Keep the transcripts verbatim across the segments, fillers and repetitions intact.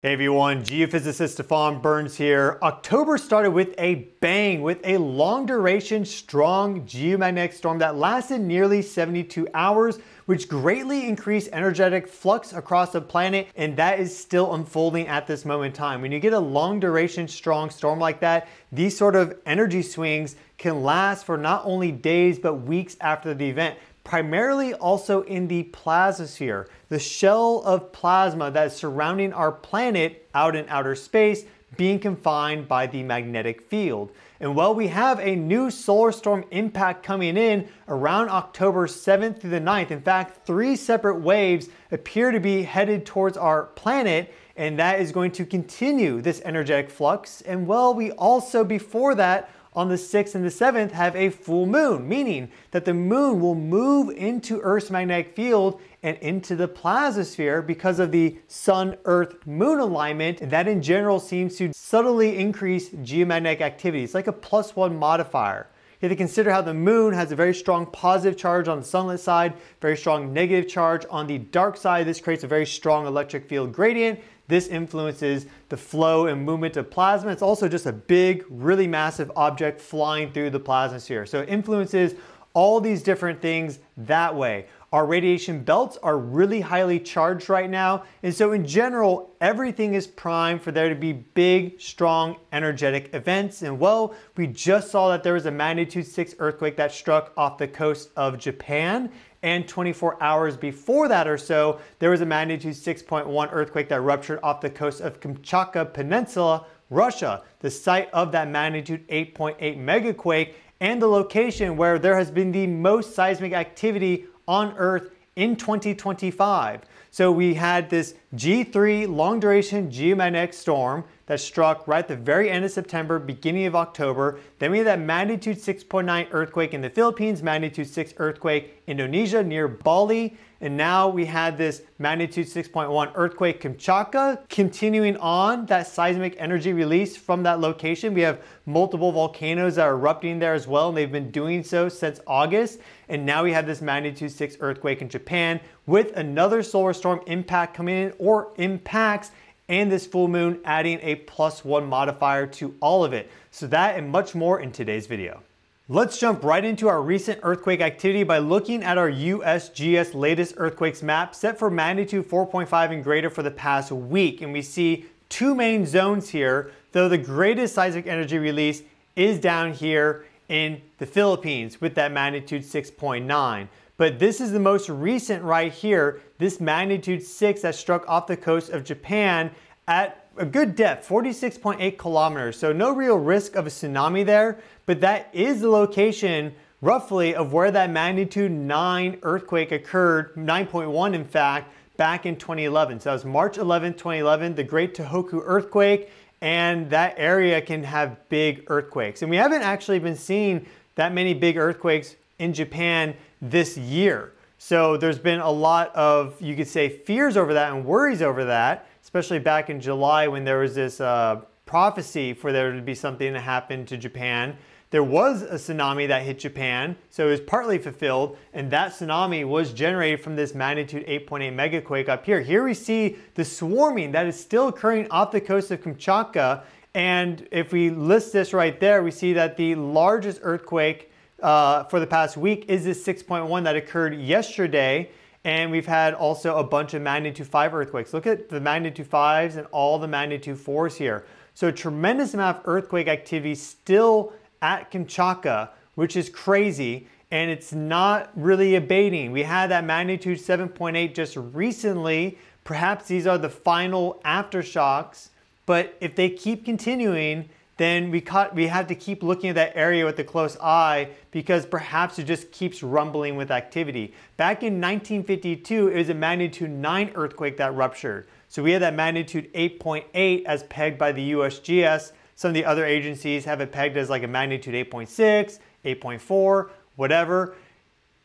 Hey everyone, geophysicist Stefan Burns here. October started with a bang with a long duration, strong geomagnetic storm that lasted nearly seventy-two hours, which greatly increased energetic flux across the planet, and that is still unfolding at this moment in time. When you get a long duration, strong storm like that, these sort of energy swings can last for not only days, but weeks after the event. Primarily also in the plasmasphere, the shell of plasma that is surrounding our planet out in outer space, being confined by the magnetic field. And while we have a new solar storm impact coming in around October seventh through the ninth, in fact, three separate waves appear to be headed towards our planet, and that is going to continue this energetic flux. And well, we also before that, on the sixth and the seventh, have a full moon, meaning that the moon will move into Earth's magnetic field and into the plasmasphere because of the sun-earth-moon alignment, and that in general seems to subtly increase geomagnetic activity. It's like a plus one modifier. You have to consider how the moon has a very strong positive charge on the sunlit side, very strong negative charge on the dark side. This creates a very strong electric field gradient. This influences the flow and movement of plasma. It's also just a big, really massive object flying through the plasmasphere. So it influences all these different things that way. Our radiation belts are really highly charged right now. And so in general, everything is primed for there to be big, strong, energetic events. And well, we just saw that there was a magnitude six earthquake that struck off the coast of Japan. And twenty-four hours before that or so, there was a magnitude six point one earthquake that ruptured off the coast of Kamchatka Peninsula, Russia, the site of that magnitude eight point eight megaquake and the location where there has been the most seismic activity on Earth in twenty twenty-five. So we had this G three long duration geomagnetic storm that struck right at the very end of September, beginning of October. Then we had that magnitude six point nine earthquake in the Philippines, magnitude six earthquake Indonesia near Bali. And now we had this magnitude six point one earthquake Kamchatka. Continuing on that seismic energy release from that location, we have multiple volcanoes that are erupting there as well, and they've been doing so since August. And now we have this magnitude six earthquake in Japan with another solar storm impact coming in, or impacts, and this full moon adding a plus one modifier to all of it. So that and much more in today's video. Let's jump right into our recent earthquake activity by looking at our U S G S latest earthquakes map set for magnitude four point five and greater for the past week. And we see two main zones here, though the greatest seismic energy release is down here in the Philippines with that magnitude six point nine. But this is the most recent right here, this magnitude six that struck off the coast of Japan at a good depth, forty-six point eight kilometers. So no real risk of a tsunami there, but that is the location roughly of where that magnitude nine earthquake occurred, nine point one in fact, back in twenty eleven. So that was March eleventh, twenty eleven, the Great Tohoku earthquake, and that area can have big earthquakes. And we haven't actually been seeing that many big earthquakes in Japan this year. So there's been a lot of, you could say, fears over that and worries over that, especially back in July when there was this uh, prophecy for there to be something to happen to Japan. There was a tsunami that hit Japan, so it was partly fulfilled, and that tsunami was generated from this magnitude eight point eight megaquake up here. Here we see the swarming that is still occurring off the coast of Kamchatka, and if we list this right there, we see that the largest earthquake uh, for the past week is this six point one that occurred yesterday. And we've had also a bunch of magnitude five earthquakes. Look at the magnitude fives and all the magnitude fours here. So a tremendous amount of earthquake activity still at Kamchatka, which is crazy, and it's not really abating. We had that magnitude seven point eight just recently. Perhaps these are the final aftershocks, but if they keep continuing, then we, caught, we have to keep looking at that area with a close eye because perhaps it just keeps rumbling with activity. Back in nineteen fifty-two, it was a magnitude nine earthquake that ruptured. So we had that magnitude eight point eight as pegged by the U S G S. Some of the other agencies have it pegged as like a magnitude eight point six, eight point four, whatever.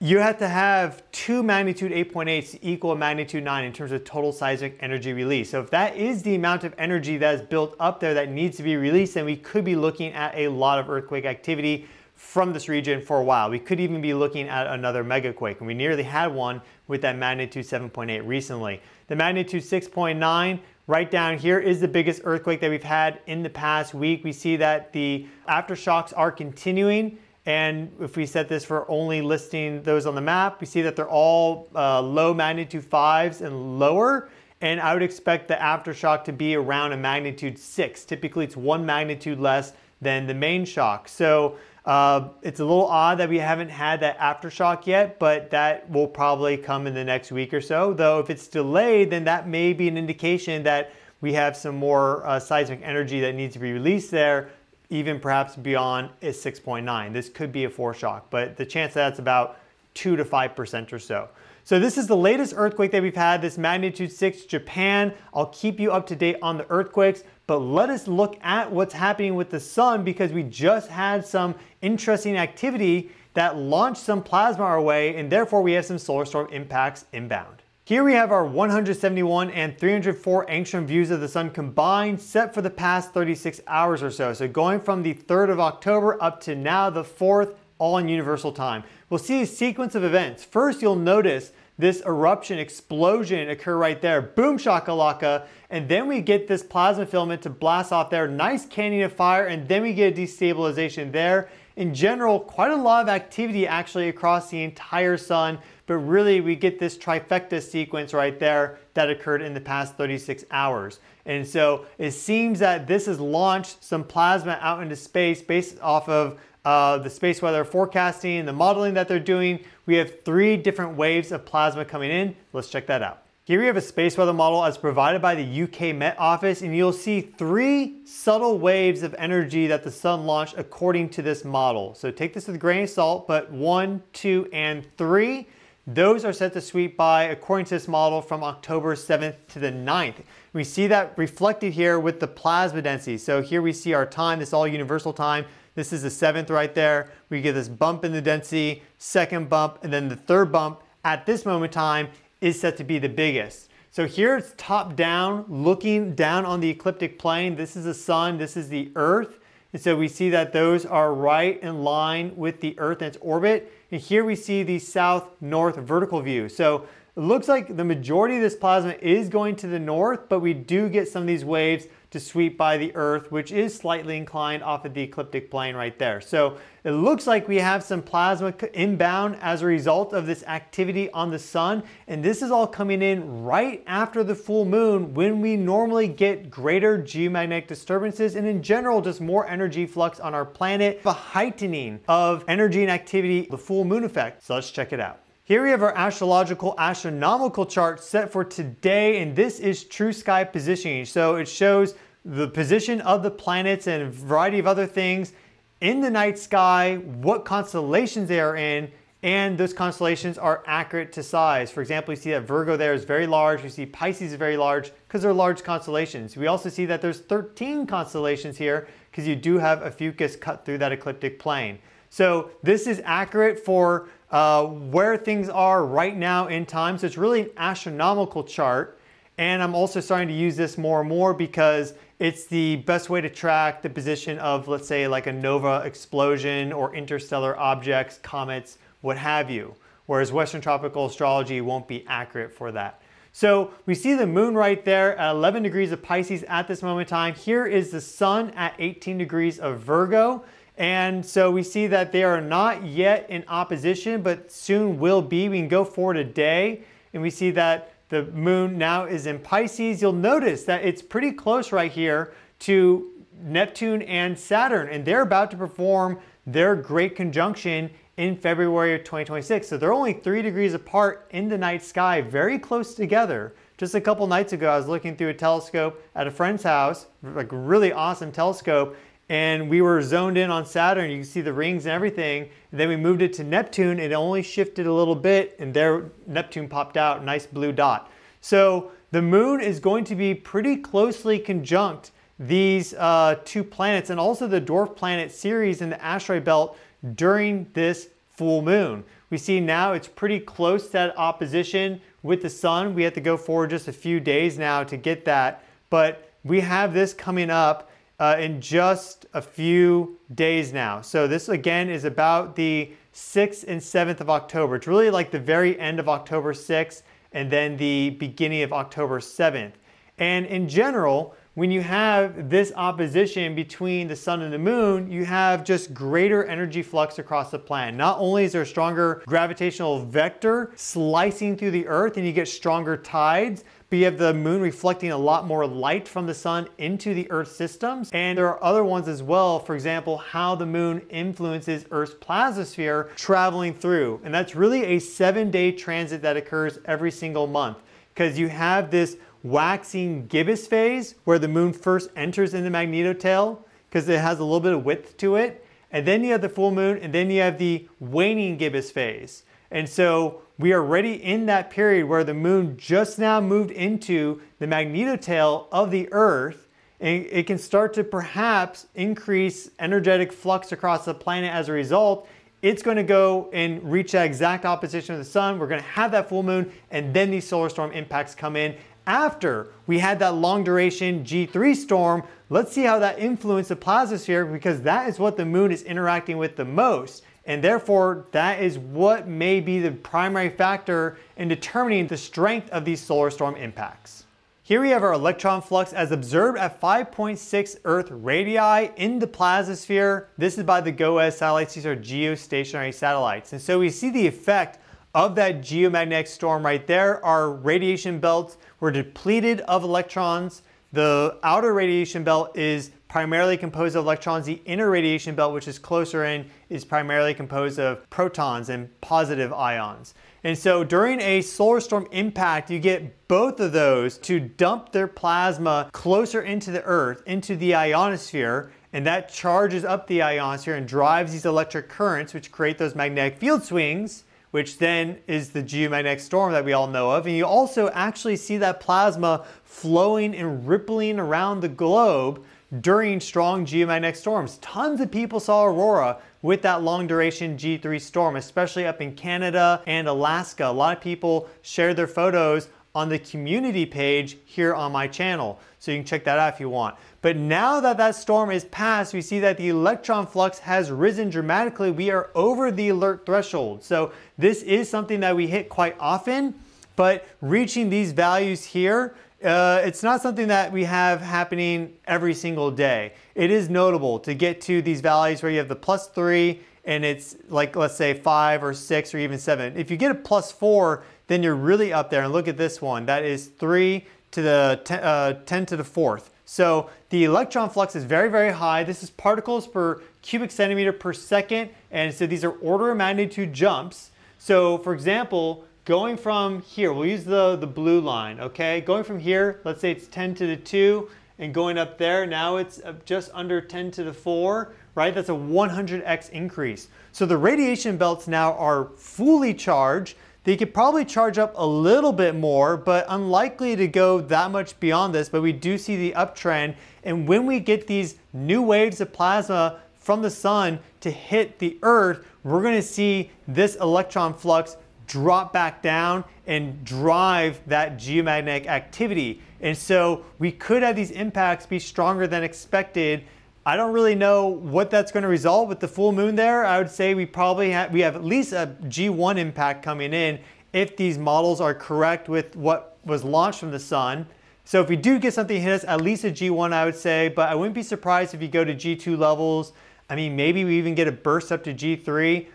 You have to have two magnitude eight point eights equal magnitude nine in terms of total seismic energy release. So if that is the amount of energy that is built up there that needs to be released, then we could be looking at a lot of earthquake activity from this region for a while. We could even be looking at another megaquake, and we nearly had one with that magnitude seven point eight recently. The magnitude six point nine Right down here is the biggest earthquake that we've had in the past week. We see that the aftershocks are continuing. And if we set this for only listing those on the map, we see that they're all uh, low magnitude fives and lower. And I would expect the aftershock to be around a magnitude six. Typically it's one magnitude less than the main shock. So uh, it's a little odd that we haven't had that aftershock yet, but that will probably come in the next week or so. Though if it's delayed, then that may be an indication that we have some more uh, seismic energy that needs to be released there, even perhaps beyond a six point nine. This could be a foreshock, but the chance that's about two to five percent or so. So this is the latest earthquake that we've had, this magnitude six, Japan. I'll keep you up to date on the earthquakes, but let us look at what's happening with the sun, because we just had some interesting activity that launched some plasma our way, and therefore we have some solar storm impacts inbound. Here we have our one hundred seventy-one and three hundred four angstrom views of the sun combined, set for the past thirty-six hours or so. So going from the third of October up to now the fourth, all in universal time. We'll see a sequence of events. First, you'll notice this eruption explosion occur right there. Boom shakalaka. And then we get this plasma filament to blast off there. Nice canyon of fire. And then we get a destabilization there. In general, quite a lot of activity actually across the entire sun, but really we get this trifecta sequence right there that occurred in the past thirty-six hours. And so it seems that this has launched some plasma out into space based off of uh, the space weather forecasting and the modeling that they're doing. We have three different waves of plasma coming in. Let's check that out. Here we have a space weather model as provided by the U K Met Office, and you'll see three subtle waves of energy that the sun launched according to this model. So take this with a grain of salt, but one, two, and three, those are set to sweep by according to this model from October seventh to the ninth. We see that reflected here with the plasma density. So here we see our time, this is all universal time. This is the seventh right there. We get this bump in the density, second bump, and then the third bump at this moment in time is set to be the biggest. So here it's top down, looking down on the ecliptic plane. This is the sun, this is the earth. And so we see that those are right in line with the earth and its orbit. And here we see the south-north vertical view. So it looks like the majority of this plasma is going to the north, but we do get some of these waves to sweep by the earth, which is slightly inclined off of the ecliptic plane right there. So it looks like we have some plasma inbound as a result of this activity on the sun. And this is all coming in right after the full moon, when we normally get greater geomagnetic disturbances and in general, just more energy flux on our planet, a heightening of energy and activity, the full moon effect. So let's check it out. Here we have our astrological astronomical chart set for today, and this is true sky positioning. So it shows the position of the planets and a variety of other things in the night sky, what constellations they are in, and those constellations are accurate to size. For example, you see that Virgo there is very large. You see Pisces is very large because they're large constellations. We also see that there's thirteen constellations here because you do have a fucus cut through that ecliptic plane. So this is accurate for uh, where things are right now in time. So it's really an astronomical chart. And I'm also starting to use this more and more because it's the best way to track the position of, let's say, like a nova explosion or interstellar objects, comets, what have you. Whereas Western tropical astrology won't be accurate for that. So we see the moon right there at eleven degrees of Pisces at this moment in time. Here is the sun at eighteen degrees of Virgo. And so we see that they are not yet in opposition, but soon will be. We can go forward a day, and we see that the moon now is in Pisces. You'll notice that it's pretty close right here to Neptune and Saturn, and they're about to perform their great conjunction in February of twenty twenty-six. So they're only three degrees apart in the night sky, very close together. Just a couple nights ago, I was looking through a telescope at a friend's house, like a really awesome telescope, and we were zoned in on Saturn. You can see the rings and everything. And then we moved it to Neptune. It only shifted a little bit, and there Neptune popped out, nice blue dot. So the moon is going to be pretty closely conjunct these uh, two planets, and also the dwarf planet series in the asteroid belt during this full moon. We see now it's pretty close to that opposition with the sun. We have to go forward just a few days now to get that, but we have this coming up Uh, in just a few days now. So this again is about the sixth and seventh of October. It's really like the very end of October sixth and then the beginning of October seventh. And in general, when you have this opposition between the sun and the moon, you have just greater energy flux across the planet. Not only is there a stronger gravitational vector slicing through the earth and you get stronger tides, but you have the moon reflecting a lot more light from the sun into the earth systems. And there are other ones as well, for example, how the moon influences earth's plasmasphere traveling through. And that's really a seven day transit that occurs every single month, because you have this waxing gibbous phase where the moon first enters in the magnetotail because it has a little bit of width to it, and then you have the full moon, and then you have the waning gibbous phase. And so we are already in that period where the moon just now moved into the magnetotail of the earth, and it can start to perhaps increase energetic flux across the planet. As a result, it's going to go and reach that exact opposition of the sun. We're going to have that full moon, and then these solar storm impacts come in after we had that long duration G three storm. Let's see how that influenced the plasmasphere, because that is what the moon is interacting with the most. And therefore, that is what may be the primary factor in determining the strength of these solar storm impacts. Here we have our electron flux as observed at five point six Earth radii in the plasmasphere. This is by the GOES satellites. These are geostationary satellites. And so we see the effect of that geomagnetic storm right there. Our radiation belts were depleted of electrons. The outer radiation belt is primarily composed of electrons. The inner radiation belt, which is closer in, is primarily composed of protons and positive ions. And so during a solar storm impact, you get both of those to dump their plasma closer into the Earth, into the ionosphere, and that charges up the ionosphere and drives these electric currents, which create those magnetic field swings, which then is the geomagnetic storm that we all know of. And you also actually see that plasma flowing and rippling around the globe during strong geomagnetic storms. Tons of people saw aurora with that long duration G three storm, especially up in Canada and Alaska. A lot of people shared their photos on the community page here on my channel, so you can check that out if you want. But now that that storm is past, we see that the electron flux has risen dramatically. We are over the alert threshold. So this is something that we hit quite often, but reaching these values here, uh, it's not something that we have happening every single day. It is notable to get to these values where you have the plus three, and it's like, let's say five or six or even seven. If you get a plus four, then you're really up there. And look at this one, that is three to the ten, uh, ten to the fourth. So the electron flux is very, very high. This is particles per cubic centimeter per second. And so these are order of magnitude jumps. So for example, going from here, we'll use the, the blue line, okay? Going from here, let's say it's ten to the two, and going up there, now it's just under ten to the four, right? That's a one hundred X increase. So the radiation belts now are fully charged. They could probably charge up a little bit more, but unlikely to go that much beyond this, but we do see the uptrend. And when we get these new waves of plasma from the sun to hit the earth, we're gonna see this electron flux drop back down and drive that geomagnetic activity. And so we could have these impacts be stronger than expected. I don't really know what that's going to result with the full moon there. I would say we probably have, we have at least a G one impact coming in if these models are correct with what was launched from the sun. So if we do get something hit us, at least a G one, I would say, but I wouldn't be surprised if you go to G two levels. I mean, maybe we even get a burst up to G three.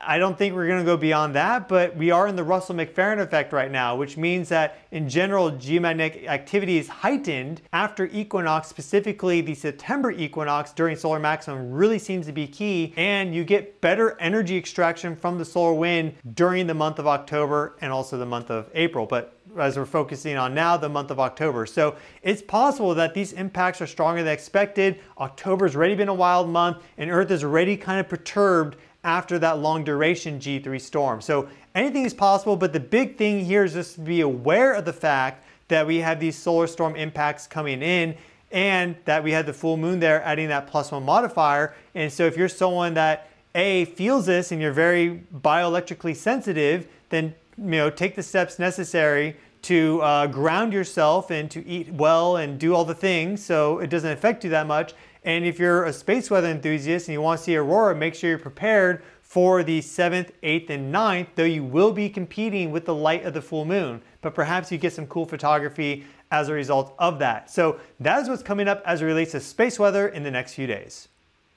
I don't think we're going to go beyond that, but we are in the Russell-McFerrin effect right now, which means that in general, geomagnetic activity is heightened after equinox, specifically the September equinox during solar maximum really seems to be key, and you get better energy extraction from the solar wind during the month of October and also the month of April, but as we're focusing on now, the month of October. So it's possible that these impacts are stronger than expected. October's already been a wild month, and Earth is already kind of perturbed after that long duration G three storm. So anything is possible, but the big thing here is just to be aware of the fact that we have these solar storm impacts coming in, and that we had the full moon there adding that plus one modifier. And so if you're someone that A, feels this and you're very bioelectrically sensitive, then you know take the steps necessary to uh, ground yourself and to eat well and do all the things so it doesn't affect you that much. And if you're a space weather enthusiast and you want to see aurora, make sure you're prepared for the seventh, eighth, and ninth, though you will be competing with the light of the full moon. But perhaps you get some cool photography as a result of that. So that is what's coming up as it relates to space weather in the next few days.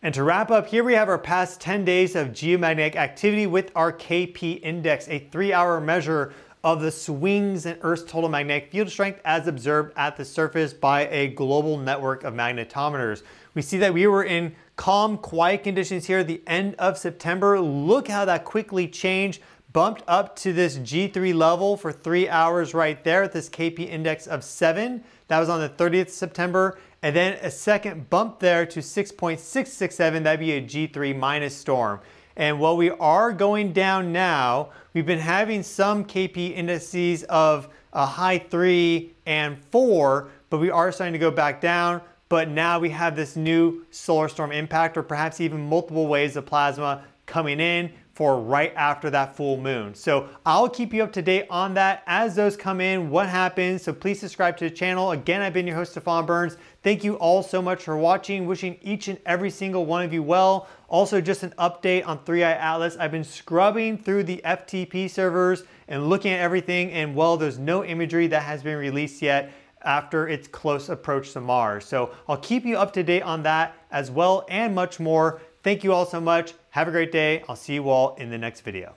And to wrap up, here we have our past ten days of geomagnetic activity with our K P index, a three-hour measure of the swings in Earth's total magnetic field strength as observed at the surface by a global network of magnetometers. We see that we were in calm, quiet conditions here at the end of September. Look how that quickly changed, bumped up to this G three level for three hours right there at this K P index of seven. That was on the thirtieth of September. And then a second bump there to six point six six seven, that'd be a G three minus storm. And while we are going down now, we've been having some K P indices of a high three and four, but we are starting to go back down. But now we have this new solar storm impact, or perhaps even multiple waves of plasma coming in for right after that full moon. So I'll keep you up to date on that as those come in, what happens. So please subscribe to the channel. Again, I've been your host, Stefan Burns. Thank you all so much for watching, wishing each and every single one of you well. Also, just an update on three I Atlas. I've been scrubbing through the F T P servers and looking at everything, and well, there's no imagery that has been released yet after its close approach to Mars. So I'll keep you up to date on that as well and much more. Thank you all so much. Have a great day. I'll see you all in the next video.